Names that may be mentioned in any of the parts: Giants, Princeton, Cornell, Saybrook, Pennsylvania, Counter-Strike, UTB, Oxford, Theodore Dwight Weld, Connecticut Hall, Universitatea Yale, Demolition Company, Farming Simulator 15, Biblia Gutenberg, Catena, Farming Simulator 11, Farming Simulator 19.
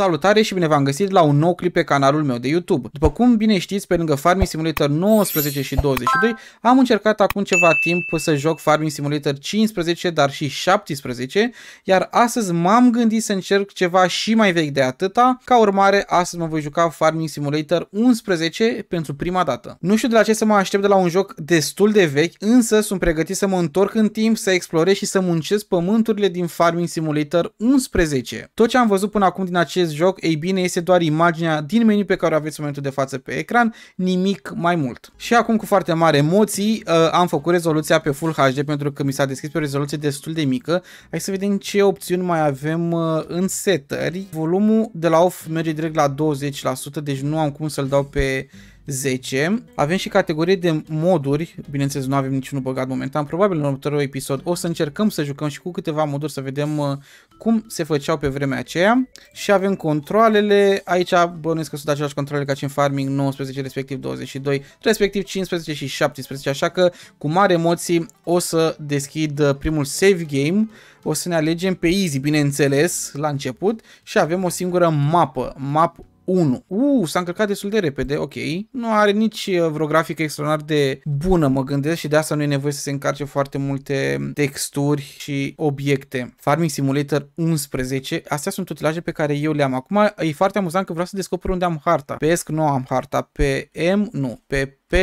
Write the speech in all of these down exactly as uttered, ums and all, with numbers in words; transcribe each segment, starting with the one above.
Salutare și bine v-am găsit la un nou clip pe canalul meu de YouTube. După cum bine știți, pe lângă Farming Simulator nouăsprezece și douăzeci și doi, am încercat acum ceva timp să joc Farming Simulator cincisprezece, dar și șaptesprezece, iar astăzi m-am gândit să încerc ceva și mai vechi de atâta. Ca urmare, astăzi mă voi juca Farming Simulator unsprezece pentru prima dată. Nu știu de la ce să mă aștept de la un joc destul de vechi, însă sunt pregătit să mă întorc în timp, să explorez și să muncesc pământurile din Farming Simulator unsprezece. Tot ce am văzut până acum din acest joc, ei bine, este doar imaginea din meniu pe care o aveți în momentul de față pe ecran, nimic mai mult. Și acum, cu foarte mari emoții, am făcut rezoluția pe Full H D pentru că mi s-a deschis pe o rezoluție destul de mică. Hai să vedem ce opțiuni mai avem în setări. Volumul de la off merge direct la douăzeci la sută, deci nu am cum să-l dau pe zece. Avem și categorie de moduri, bineînțeles nu avem niciunul băgat momentan, probabil în următorul episod o să încercăm să jucăm și cu câteva moduri să vedem cum se făceau pe vremea aceea. Și avem controalele, aici bănuiesc că sunt aceleași controle ca și în Farming nouăsprezece, respectiv douăzeci și doi, respectiv cincisprezece și șaptesprezece, așa că cu mare emoții o să deschid primul save game. O să ne alegem pe easy, bineînțeles, la început și avem o singură mapă, map unu. Uuu, s-a încărcat destul de repede, ok. Nu are nici vreo grafică extraordinar de bună, mă gândesc, și de asta nu e nevoie să se încarce foarte multe texturi și obiecte. Farming Simulator unsprezece, astea sunt utilaje pe care eu le-am. Acum e foarte amuzant că vreau să descoper unde am harta. Pe ESC nu am harta, pe M nu, pe P...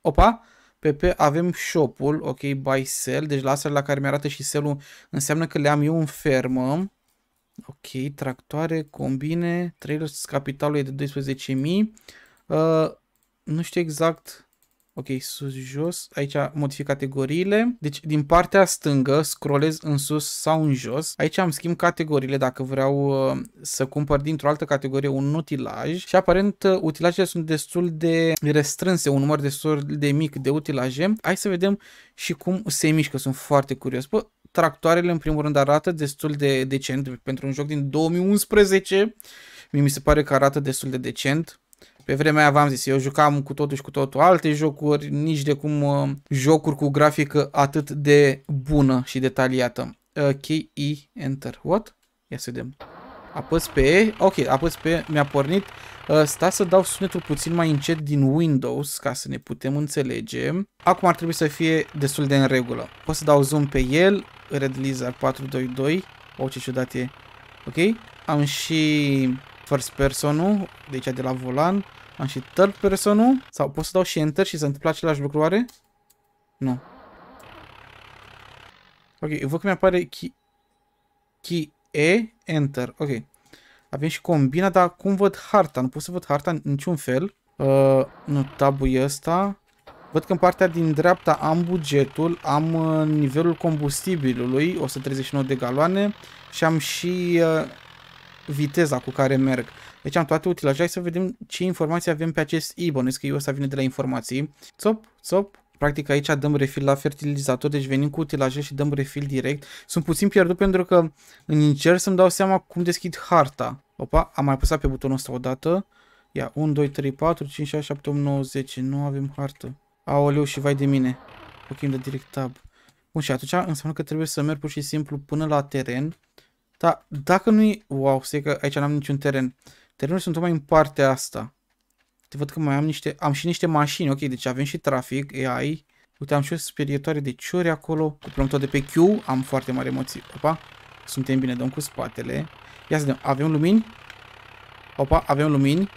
Opa! Pe P avem shop-ul, ok, buy sell, deci la asta la care mi-arată și sell-ul înseamnă că le am eu în fermă. Ok, tractoare, combine, trailer, capitalul e de douăsprezece mii, uh, nu știu exact, ok, sus, jos, aici modific categoriile, deci din partea stângă scrollez în sus sau în jos, aici am schimb categoriile dacă vreau uh, să cumpăr dintr-o altă categorie un utilaj și aparent uh, utilajele sunt destul de restrânse, un număr destul de mic de utilaje. Hai să vedem și cum se mișcă, sunt foarte curios. Bă, tractoarele în primul rând arată destul de decent pentru un joc din două mii unsprezece, mi se pare că arată destul de decent. Pe vremea aia v-am zis, eu jucam cu totul și cu totul alte jocuri, nici de cum jocuri cu grafică atât de bună și detaliată. Key E, Enter, what? Ia să vedem. Apăs pe E, ok, apăs pe E, mi-a pornit. Sta să dau sunetul puțin mai încet din Windows ca să ne putem înțelege. Acum ar trebui să fie destul de în regulă. Pot să dau zoom pe el, Red Lizard patru doi doi, o, ce ciudat e. Ok, am și first person-ul, de aici de la volan, am și third person-ul, sau pot să dau și enter și să întâmplă același lucru oare? Nu. Ok, văd că mi-apare key, key E, enter, ok. Avem și combina, dar cum văd harta? Nu pot să văd harta în niciun fel. Uh, nu, tabul ăsta. Văd că în partea din dreapta am bugetul, am uh, nivelul combustibilului, o sută treizeci și nouă de galoane și am și uh, viteza cu care merg. Deci am toate utilajele. Hai să vedem ce informații avem pe acest e-bon. Că eu ăsta vine de la informații. Țop, țop. Practic aici dăm refil la fertilizator, deci venim cu utilaje și dăm refil direct. Sunt puțin pierdut pentru că încerc să-mi dau seama cum deschid harta. Opa, am mai apăsat pe butonul ăsta odată. Ia, unu, doi, trei, patru, cinci, șase, șapte, opt, nouă, zece. Nu avem hartă. Aoleu și vai de mine. Ok, îmi dă direct tab. Bun, și atunci înseamnă că trebuie să merg pur și simplu până la teren. Dar dacă nu-i... Wow, stai că aici n-am niciun teren. Terenul sunt tocmai în partea asta. Te văd că mai am niște... Am și niște mașini, ok, deci avem și trafic, A I. Uite, am și o sperietoare de ciori acolo. Cuplăm tot de pe Q, am foarte mare emoții. Opa, suntem bine, dăm cu spatele. Ia să vedem, avem lumini? Opa, avem lumini.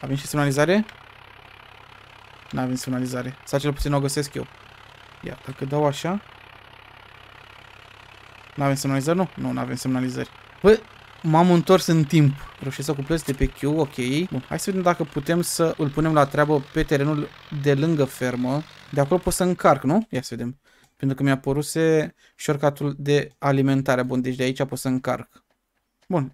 Avem și semnalizare? Nu avem semnalizare. Sau cel puțin o găsesc eu. Ia, dacă dau așa... Nu avem semnalizări, nu? Nu, nu avem semnalizări. Bă, m-am întors în timp. Reușesc să cuplez de pe Q, ok. Bun, hai să vedem dacă putem să îl punem la treabă pe terenul de lângă fermă. De acolo pot să încarc, nu? Ia să vedem. Pentru că mi-a apăruse shortcut-ul de alimentare. Bun, deci de aici pot să încarc. Bun.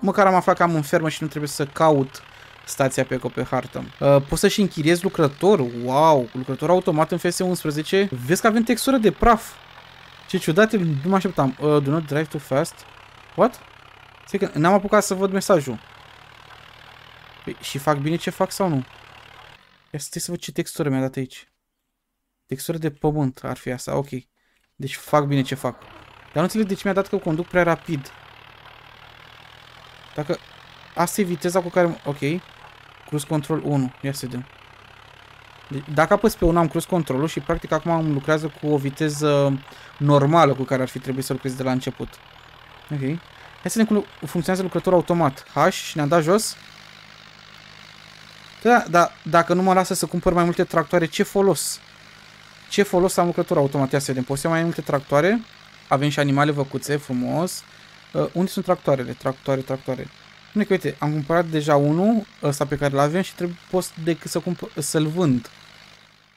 Măcar am aflat că am în fermă și nu trebuie să caut stația pe pe hartă. Uh, Poți să-și închiriezi lucrător. Wow, lucrător automat în F S unsprezece. Vezi că avem textură de praf. Ce ciudat, nu mă așteptam. Uh, do not drive too fast. What? N-am apucat să văd mesajul. Păi, și fac bine ce fac sau nu? Ia să văd ce textură mi-a dat aici. Textură de pământ ar fi asta, ok. Deci fac bine ce fac. Dar nu înțeleg de ce mi-a dat că conduc prea rapid. Dacă... Asta e viteza cu care... Ok. Cruise control unu. Ia să vedem. Dacă apăs pe unu am cruise control-ul și practic acum îmi lucrează cu o viteză normală cu care ar fi trebuit să lucrez de la început. Ok. Hai să vedem cum funcționează lucrătorul automat. H și ne-am dat jos. Da, dar dacă nu mă lasă să cumpăr mai multe tractoare, ce folos? Ce folos am lucrătorul automat? Ia să vedem. Poți să mai multe tractoare. Avem și animale văcuțe, frumos. Uh, unde sunt tractoarele? Tractoare, tractoare. Nu, că uite, am cumpărat deja unul, ăsta pe care l-avem și trebuie poți decât să să-l vând.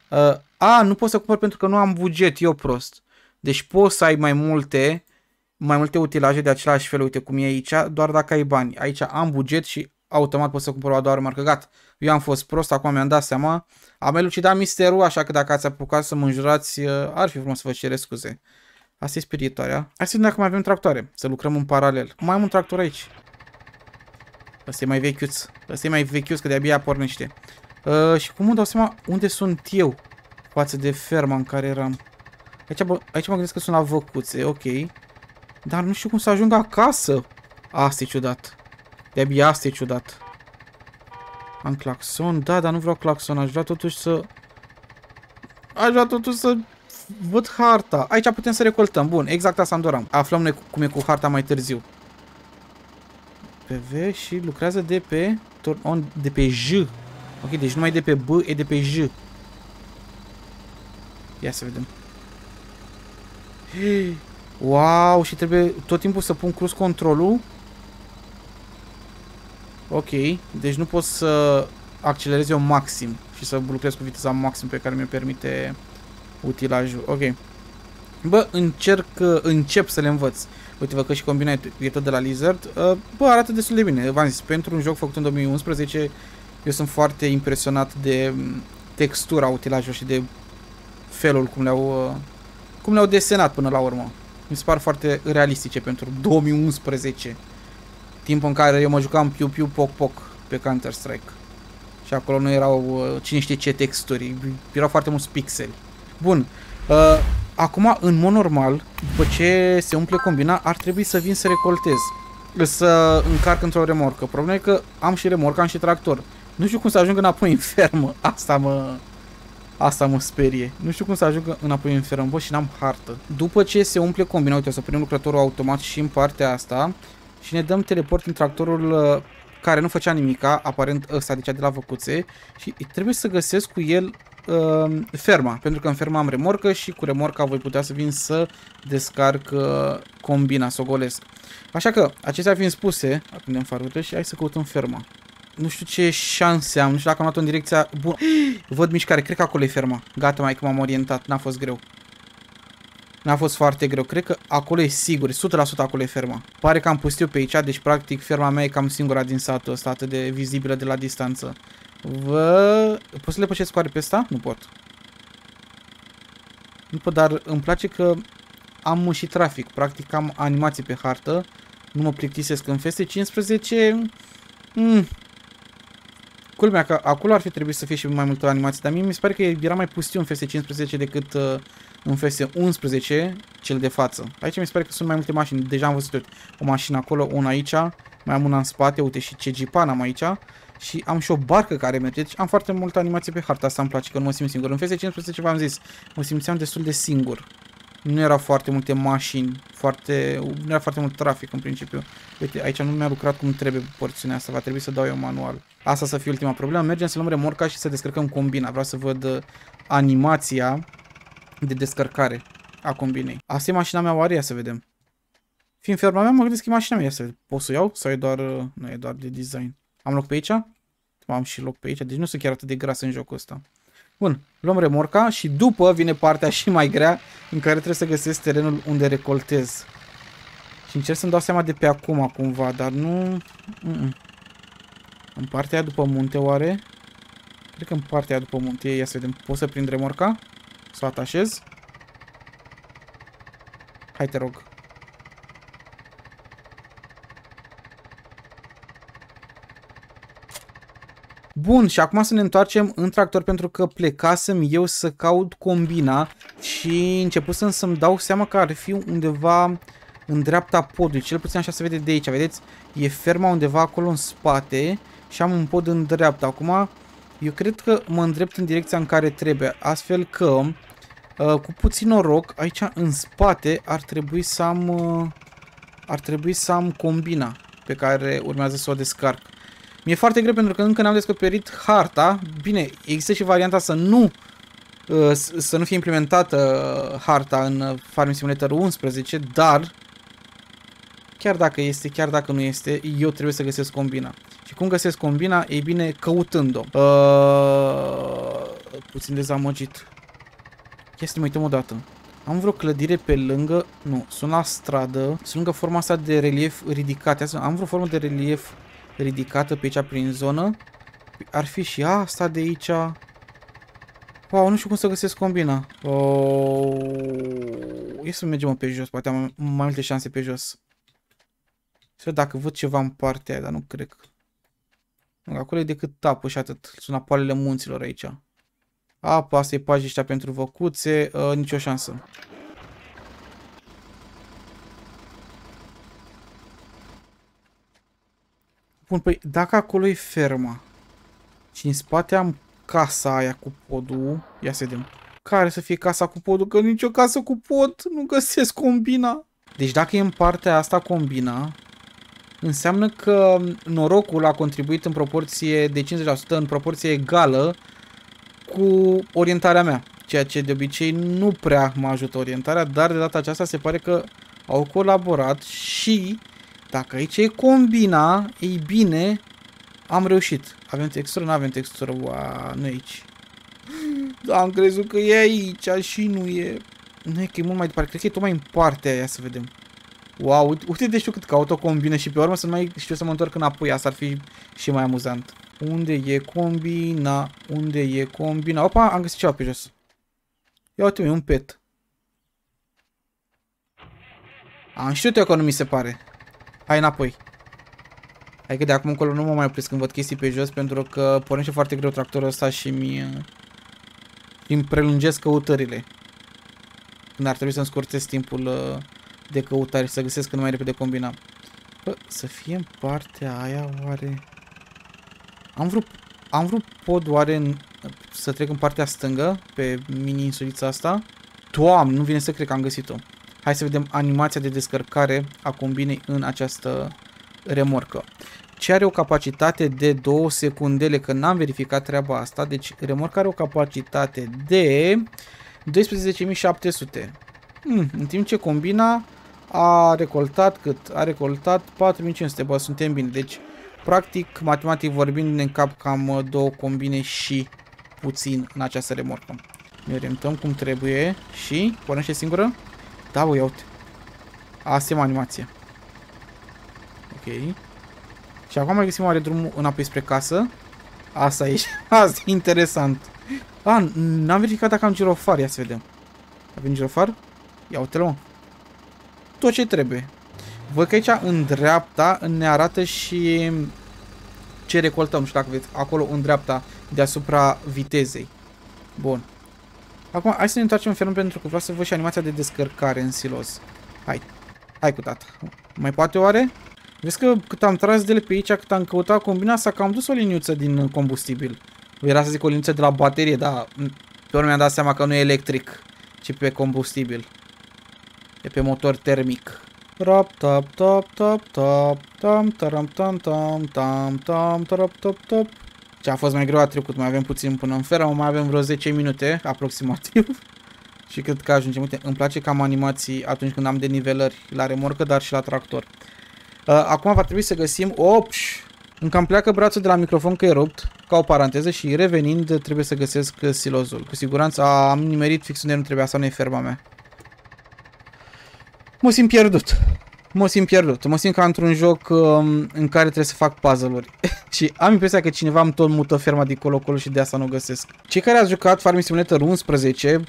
Uh, a, nu pot să cumpăr pentru că nu am buget, eu prost. Deci poți să ai mai multe, mai multe utilaje de același fel, uite cum e aici, doar dacă ai bani. Aici am buget și automat poți să cumpăr o a doua marcă. Gata, eu am fost prost, acum mi-am dat seama. Am elucidat misterul, așa că dacă ați apucat să mă înjurați, ar fi frumos să vă cer scuze. Asta e sperietoarea. Hai să vedem dacă mai avem tractoare. Să lucrăm în paralel. Mai am un tractor aici. Ăsta e mai vechiuț. Ăsta e mai vechiuț, că de-abia pornește. Uh, și cum îmi dau seama unde sunt eu față de ferma în care eram. Aici, bă, aici mă gândesc că sunt la văcuțe, ok. Dar nu știu cum să ajung acasă. Asta e ciudat. De-abia asta e ciudat. Am claxon? Da, dar nu vreau claxon. Aș vrea totuși să... Aș vrea totuși să... Văd harta. Aici putem să recoltăm. Bun, exact asta îmi doream. Aflăm noi cum e cu harta mai târziu. P V și lucrează de pe... Turn on, de pe J. Ok, deci nu mai e de pe B, e de pe J. Ia să vedem. Wow, și trebuie tot timpul să pun cruise control-ul. Ok, deci nu pot să accelerez eu maxim și să lucrez cu viteza maxim pe care mi-o permite... utilajul, ok. Bă, încerc, încep să le învăț. Uite-vă că și combinatul e tot de la Lizard. Bă, arată destul de bine. V-am zis, pentru un joc făcut în două mii unsprezece, eu sunt foarte impresionat de textura utilajului și de felul cum le-au cum le-au desenat până la urmă. Mi se par foarte realistice pentru două mii unsprezece. Timpul în care eu mă jucam piu piu poc poc pe Counter-Strike. Și acolo nu erau cine știe ce texturi, erau foarte mulți pixeli. Bun, uh, acum în mod normal, după ce se umple combina, ar trebui să vin să recoltez, să încarc într-o remorcă. Problema e că am și remorcă, am și tractor. Nu știu cum să ajung înapoi în fermă, asta mă, asta mă sperie. Nu știu cum să ajung înapoi în fermă, bă, și n-am hartă. După ce se umple combina, uite, o să punem lucrătorul automat și în partea asta și ne dăm teleport în tractorul uh, care nu făcea nimica, aparent ăsta, deci de la văcuțe, și trebuie să găsesc cu el... ferma, pentru că în ferma am remorcă și cu remorca voi putea să vin să descarc combina, să o golesc. Așa că, acestea fiind spuse, aprindem farurile și hai să căutăm ferma. Nu știu ce șanse am, nu știu dacă am luat-o în direcția bună. Văd mișcare, cred că acolo e ferma. Gata, mai că m-am orientat, n-a fost greu. N-a fost foarte greu, cred că acolo e sigur, o sută la sută acolo e ferma. Pare că am pustiu pe aici, deci practic ferma mea e cam singura din satul ăsta, atât de vizibilă de la distanță. Vă... Pot să le pășesc cu aripesta? Nu pot. Nu pot, dar îmi place că am și trafic. Practic am animații pe hartă. Nu mă plictisesc în feste. cincisprezece... Mm. Culmea că acolo ar fi trebuit să fie și mai multe animații. Dar mie mi se pare că era mai pustiu în feste cincisprezece decât uh, în feste unsprezece, cel de față. Aici mi se pare că sunt mai multe mașini. Deja am văzut o mașină acolo, una aici. Mai am una în spate. Uite și ce jipan am aici. Și am și o barcă care merge, deci am foarte multă animație pe harta asta, îmi place că nu mă simt singur. În F S cincisprezece v-am zis, mă simțeam destul de singur. Nu erau foarte multe mașini, foarte... nu era foarte mult trafic în principiu. Uite, aici nu mi-a lucrat cum trebuie porțiunea asta, va trebui să dau eu manual. Asta să fie ultima problemă, mergem să luăm remorca și să descărcăm combina. Vreau să văd animația de descărcare a combinei. Asta e mașina mea oare? Ia să vedem. Fiind ferma mea, mă gândesc că e mașina mea, ia să vedem. Pot să o iau sau e doar... nu, e doar de design. Am loc pe aici? Am și loc pe aici, deci nu sunt chiar atât de gras în jocul ăsta. Bun, luăm remorca și după vine partea și mai grea în care trebuie să găsesc terenul unde recoltez. Și încerc să-mi dau seama de pe acum cumva, dar nu... Mm-mm. În partea aia după munte oare? Cred că în partea aia după munte, ia să vedem, pot să prind remorca? Să o atașez? Hai te rog. Bun, și acum să ne întoarcem în tractor pentru că plecasem eu să caut combina și începusem să-mi dau seama că ar fi undeva în dreapta podului, cel puțin așa se vede de aici, vedeți? E ferma undeva acolo în spate și am un pod în dreapta. Acum, eu cred că mă îndrept în direcția în care trebuie, astfel că, cu puțin noroc, aici în spate ar trebui să am, ar trebui să am combina pe care urmează să o descarc. Mi-e foarte greu pentru că încă n-am descoperit harta. Bine, există și varianta să nu să nu fie implementată harta în Farming Simulator unsprezece, dar chiar dacă este, chiar dacă nu este, eu trebuie să găsesc combina. Și cum găsesc combina? Ei bine, căutând-o. Uh, puțin dezamăgit. Ia să ne uităm o dată. Am vreo clădire pe lângă, nu, sunt la stradă, sunt lângă forma asta de relief ridicate. Am vreo formă de relief ridicată pe aici prin zonă. Ar fi și asta de aici. Wow, nu știu cum să găsesc combina. Oh, ia să mergem pe jos, poate am mai multe șanse pe jos. Să văd dacă văd ceva în partea aia, dar nu cred. Acolo e decât tapă și atât. Sunt apoalele munților aici. Apa, asta e pajiștea ăștia pentru văcuțe, uh, nicio șansă. Bun, păi dacă acolo e ferma și în spate am casa aia cu podul, ia să vedem. Care să fie casa cu podul? Că nicio casă cu pod, nu găsesc combina. Deci dacă e în partea asta combina, înseamnă că norocul a contribuit în proporție de cincizeci la sută, în proporție egală cu orientarea mea, ceea ce de obicei nu prea mă ajută orientarea, dar de data aceasta se pare că au colaborat și dacă aici e combina, ei bine, am reușit. Avem textură? Nu avem textură, wow, nu e aici. Da, am crezut că e aici și nu e. Nu e că e mult mai departe, cred că e tot mai în partea aia, să vedem. Wow, uite de știu cât caut o combină și pe urmă să nu mai știu să mă întorc înapoi, asta ar fi și mai amuzant. Unde e combina? Unde e combina? Opa, am găsit ceva pe jos. Ia uite, e un pet. Am știut eu că nu mi se pare. Hai înapoi. Hai că de acum încolo nu mă mai opresc când văd chestii pe jos, pentru că pornește foarte greu tractorul ăsta și mi îmi prelungesc căutările. Când ar trebui să-mi scurtez timpul de căutare și să găsesc cât mai repede combina. Bă, să fie în partea aia oare... Am vrut, am vrut pod oare în, să trec în partea stângă, pe mini-insulița asta? Doamne, nu vine să cred că am găsit-o. Hai să vedem animația de descărcare a combinei în această remorcă. Ce are o capacitate de două secundele, că n-am verificat treaba asta, deci remorca are o capacitate de douăsprezece mii șapte sute. Hmm, în timp ce combina a recoltat cât? A recoltat patru mii cinci sute, bă, suntem bine, deci... Practic, matematic vorbind, ne încap cam două combine și puțin în această remorcă. Ne orientăm cum trebuie și... Pornește singură? Da, bă, ia uite. Asta e animație. Ok. Și acum mai găsim oare drumul înapoi spre casă. Asta e. Asta e interesant. A, n-am verificat dacă am girofar. Ia să vedem. Avem girofar? Ia uite-l, mă. Tot ce trebuie. Văd că aici, în dreapta, ne arată și ce recoltăm. Nu știu dacă vedeți, acolo, în dreapta, deasupra vitezei. Bun. Acum, hai să ne întoarcem în fermă, pentru că vreau să văd și animația de descărcare în silos. Hai. Hai cu tata. Mai poate oare? Vezi că cât am tras de ele pe aici, cât am căutat combina asta, că am dus o liniuță din combustibil. Era să zic o liniuță de la baterie, dar pe urmă mi-am dat seama că nu e electric, ci pe combustibil. E pe motor termic. Rap tap tap tap tap tam taram tam tam tam tam tarap tap tap. Ce a fost mai greu a trecut, mai avem puțin până în fermă, mai avem vreo zece minute aproximativ. Și cred că ajungem. Uite, îmi place că am animații atunci când am denivelări la remorcă, dar și la tractor. Acum va trebui să găsim opt. Încă îmi pleacă brațul de la microfon că e rupt, ca o paranteză, și revenind trebuie să găsesc silozul. Cu siguranță am nimerit fix unde nu trebuia să nu e ferma mea. Mă simt pierdut, mă simt pierdut, mă simt ca într-un joc um, în care trebuie să fac puzzle-uri și am impresia că cineva îmi tot mută ferma de colo-colo și de asta nu o găsesc. Cei care ați jucat Farming Simulator unsprezece,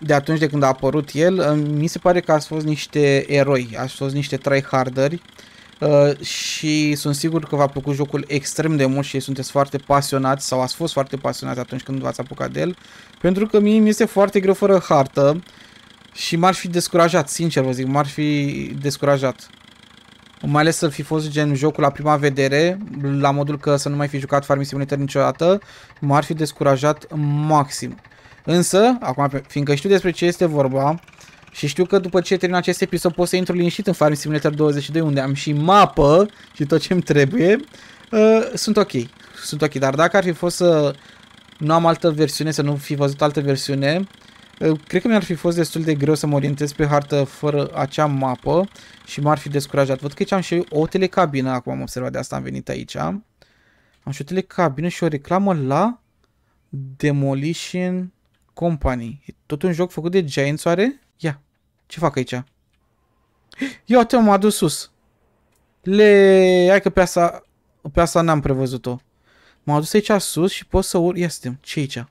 de atunci de când a apărut el, mi se pare că ați fost niște eroi, ați fost niște tryharderi uh, și sunt sigur că v-a plăcut jocul extrem de mult și sunteți foarte pasionați sau ați fost foarte pasionați atunci când v-ați apucat de el, pentru că mie mi este foarte greu fără hartă. Și m-ar fi descurajat, sincer vă zic, m-ar fi descurajat. Mai ales să-l fi fost gen jocul la prima vedere, la modul că să nu mai fi jucat Farming Simulator niciodată, m-ar fi descurajat maxim. Însă, acum, fiindcă știu despre ce este vorba și știu că după ce termin acest episod pot să intru liniștit în Farming Simulator douăzeci și doi, unde am și mapă și tot ce-mi trebuie, uh, sunt ok. Sunt ok, dar dacă ar fi fost să nu am altă versiune, să nu fi văzut altă versiune, cred că mi-ar fi fost destul de greu să mă orientez pe hartă fără acea mapă și m-ar fi descurajat. Văd că aici am și o telecabină, acum am observat, de asta am venit aici. Am și o telecabină și o reclamă la Demolition Company. E tot un joc făcut de Giants, oare? Ia, ce fac aici? Ia, te-am adus sus. Le... Hai că pe asta, pe asta n-am prevăzut-o. M-am adus aici sus și pot să urc. Ia suntem, ce e aici?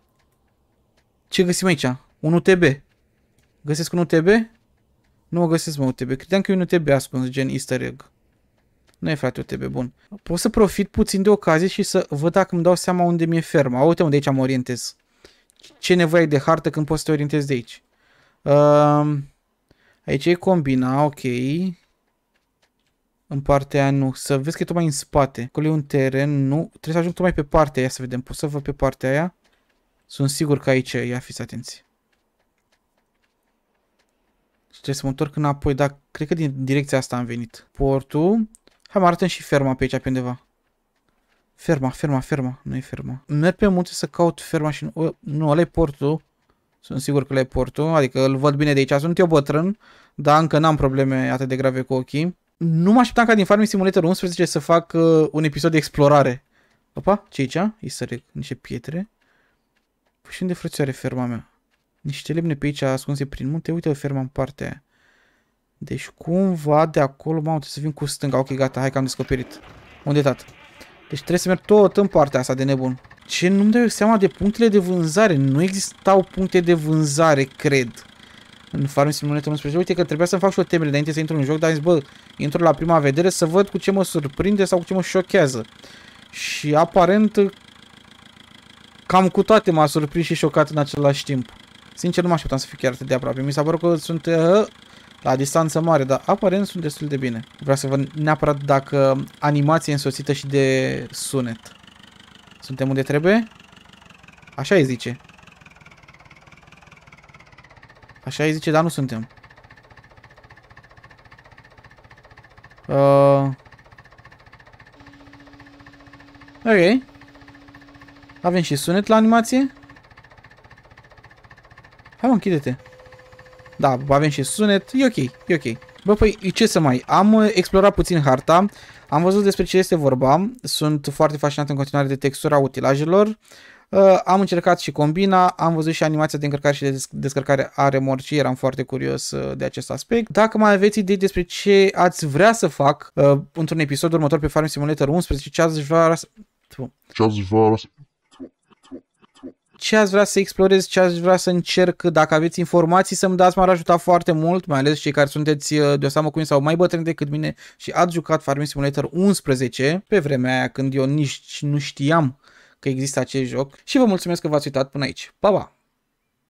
Ce găsim aici? Un U T B. Găsesc un U T B? Nu o găsesc, mă, U T B. Credeam că e un U T B ascuns, gen easter egg. Nu e, frate, U T B, bun. Pot să profit puțin de ocazie și să văd dacă îmi dau seama unde mi-e ferma. Uite unde aici mă orientez. Ce nevoie ai de hartă când poți să te orientezi de aici? Uh, aici e combina, ok. În partea nu. Să vezi că e tot mai în spate. Acolo e un teren, nu. Trebuie să ajung tot mai pe partea aia, să vedem. Pot să văd pe partea aia? Sunt sigur că aici e. Ia fiți atenți. Trebuie să mă întorc înapoi, dar cred că din direcția asta am venit. Portul. Hai, mă arătăm și ferma pe aici, pe undeva. Ferma, ferma, ferma. Nu e ferma. Merg pe munte să caut ferma și nu... Nu, ăla e portul. Sunt sigur că ăla e portul. Adică îl văd bine de aici. Sunt eu bătrân, dar încă n-am probleme atât de grave cu ochii. Nu mă așteptam ca din Farming Simulator unsprezece să fac uh, un episod de explorare. Opa, ce aici? E să rec niște pietre. Păi și unde frățioare ferma mea? Niște lemne pe aici ascunse prin munte. Uite, o fermă în partea aia. Deci cumva de acolo, mamă, trebuie să vin cu stânga. Ok, gata, hai că am descoperit. Unde tat? Deci trebuie să merg tot în partea asta de nebun. Ce, nu-mi dau seama de punctele de vânzare. Nu existau puncte de vânzare, cred. În Farming Simulator unsprezece. Uite că trebuia să-mi fac și o temere înainte să intru în joc. Dar am zis, bă, intru la prima vedere să văd cu ce mă surprinde sau cu ce mă șochează. Și aparent cam cu toate m-a surprins și șocat în același timp. Sincer, nu mă așteptam să fiu chiar atât de aproape. Mi s-a părut că sunt uh, la distanță mare, dar aparent sunt destul de bine. Vreau să văd neapărat dacă animația e însoțită și de sunet. Suntem unde trebuie? Așa îi zice. Așa îi zice, dar nu suntem. Uh... Ok. Avem și sunet la animație? Hai, mă, închide-te. Da, avem și sunet. E ok, e ok. Bă, păi, ce să mai... Am explorat puțin harta. Am văzut despre ce este vorba. Sunt foarte fascinat în continuare de textura utilajelor. Uh, am încercat și combina. Am văzut și animația de încărcare și de descărcare a remorcii. Eram foarte curios uh, de acest aspect. Dacă mai aveți idei despre ce ați vrea să fac uh, într-un episod următor pe Farming Simulator unsprezece, ce ați vrea să... Ce ați vrea să... Ce ați vrea să explorez, ce ați vrea să încerc, dacă aveți informații să-mi dați, m-ar ajuta foarte mult, mai ales cei care sunteți de o seamă cu mine sau mai bătrâni decât mine și ați jucat Farming Simulator unsprezece pe vremea aia când eu nici nu știam că există acest joc. Și vă mulțumesc că v-ați uitat până aici. Pa, pa!